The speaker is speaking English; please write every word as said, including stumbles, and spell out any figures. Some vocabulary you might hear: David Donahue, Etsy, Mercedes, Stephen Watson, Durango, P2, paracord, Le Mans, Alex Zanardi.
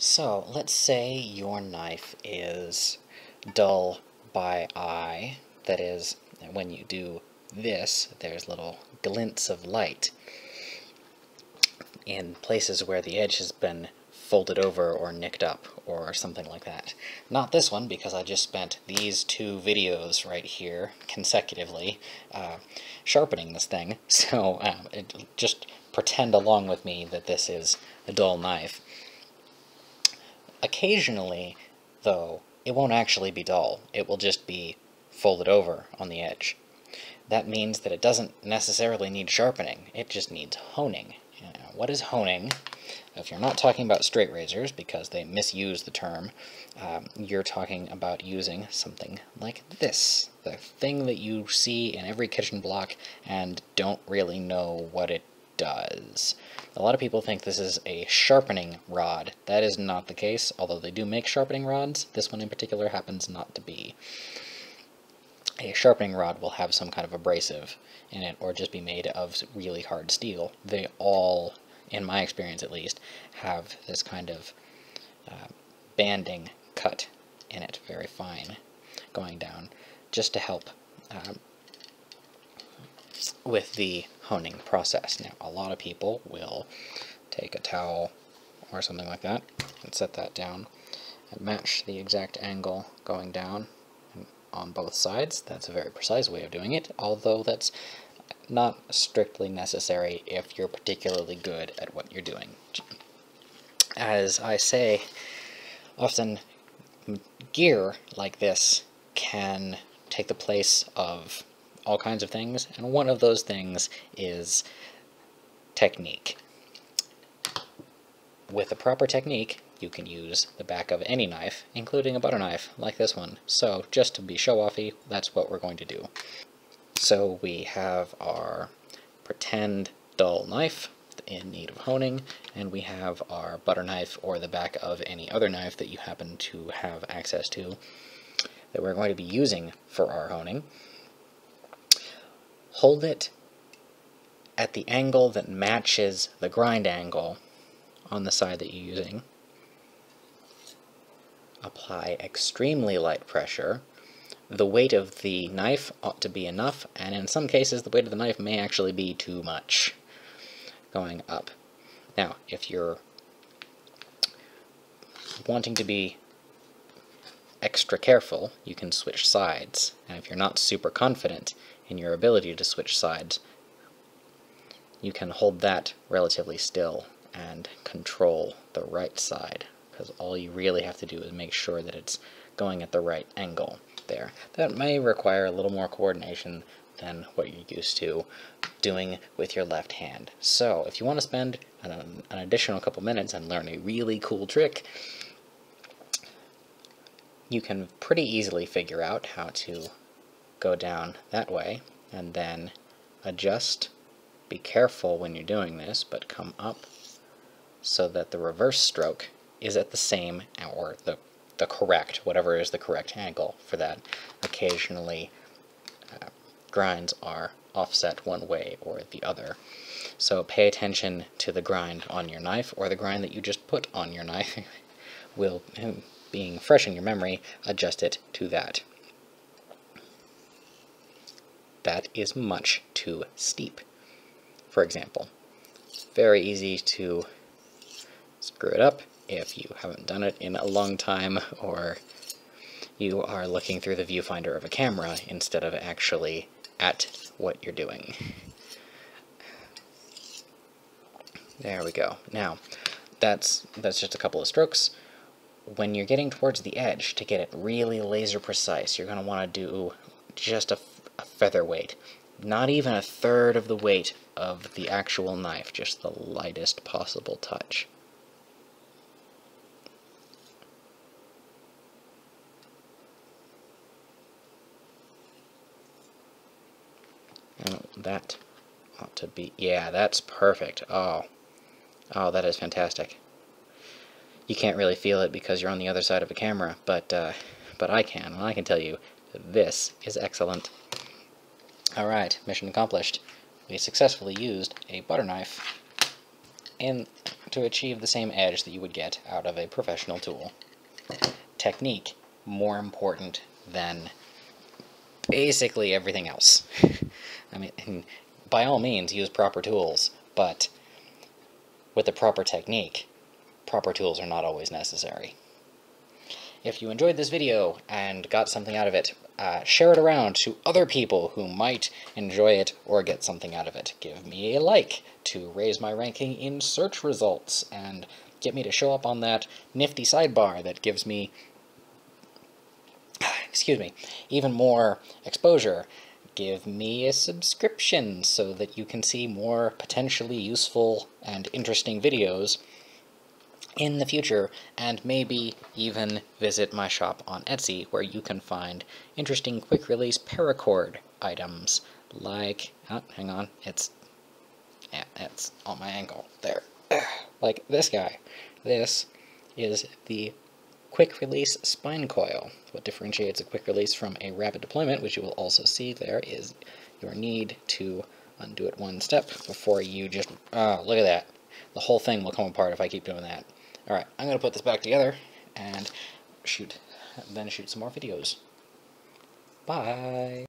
So let's say your knife is dull by eye, that is, when you do this, there's little glints of light in places where the edge has been folded over or nicked up or something like that. Not this one, because I just spent these two videos right here consecutively uh, sharpening this thing, so um, it, just pretend along with me that this is a dull knife. Occasionally, though, it won't actually be dull. It will just be folded over on the edge. That means that it doesn't necessarily need sharpening, it just needs honing. Now, what is honing? If you're not talking about straight razors, because they misuse the term, um, you're talking about using something like this. The thing that you see in every kitchen block and don't really know what it does. A lot of people think this is a sharpening rod. That is not the case, although they do make sharpening rods. This one in particular happens not to be. A sharpening rod will have some kind of abrasive in it, or just be made of really hard steel. They all, in my experience at least, have this kind of uh, banding cut in it, very fine, going down, just to help uh, with the honing process. Now, a lot of people will take a towel or something like that and set that down and match the exact angle going down on both sides. That's a very precise way of doing it, although that's not strictly necessary if you're particularly good at what you're doing. As I say, often gear like this can take the place of all kinds of things, and one of those things is technique. With the proper technique, you can use the back of any knife, including a butter knife like this one. So just to be show-offy, that's what we're going to do. So we have our pretend dull knife in need of honing, and we have our butter knife or the back of any other knife that you happen to have access to that we're going to be using for our honing. Hold it at the angle that matches the grind angle on the side that you're using. Apply extremely light pressure. The weight of the knife ought to be enough, and in some cases the weight of the knife may actually be too much going up. Now, if you're wanting to be extra careful, you can switch sides, and if you're not super confident in your ability to switch sides, you can hold that relatively still and control the right side, because all you really have to do is make sure that it's going at the right angle there. That may require a little more coordination than what you're used to doing with your left hand. So if you want to spend an, an additional couple minutes and learn a really cool trick, you can pretty easily figure out how to go down that way and then adjust. Be careful when you're doing this, but come up so that the reverse stroke is at the same, or the, the correct, whatever is the correct angle for that. Occasionally uh, grinds are offset one way or the other. So pay attention to the grind on your knife, or the grind that you just put on your knife will, being fresh in your memory, adjust it to that. That is much too steep, for example. Very easy to screw it up if you haven't done it in a long time, or you are looking through the viewfinder of a camera instead of actually at what you're doing. There we go. Now, that's, that's just a couple of strokes. When you're getting towards the edge, to get it really laser precise, you're going to want to do just a, a featherweight. Not even a third of the weight of the actual knife, just the lightest possible touch. That ought to be, yeah, that's perfect. Oh, oh, that is fantastic. You can't really feel it because you're on the other side of a camera, but uh, but I can, and I can tell you this is excellent. All right, mission accomplished. We successfully used a butter knife and to achieve the same edge that you would get out of a professional tool. Technique, more important than basically everything else. I mean, by all means, use proper tools, but with the proper technique, proper tools are not always necessary. If you enjoyed this video and got something out of it, uh, share it around to other people who might enjoy it or get something out of it. Give me a like to raise my ranking in search results and get me to show up on that nifty sidebar that gives me, excuse me, even more exposure. Give me a subscription so that you can see more potentially useful and interesting videos in the future, and maybe even visit my shop on Etsy, where you can find interesting quick-release paracord items like, oh, hang on, it's, yeah, it's on my ankle, there, like this guy. This is the quick-release spine coil. What differentiates a quick-release from a rapid deployment, which you will also see there, is your need to undo it one step before you just, oh, look at that. The whole thing will come apart if I keep doing that. Alright, I'm going to put this back together and shoot, then shoot some more videos. Bye!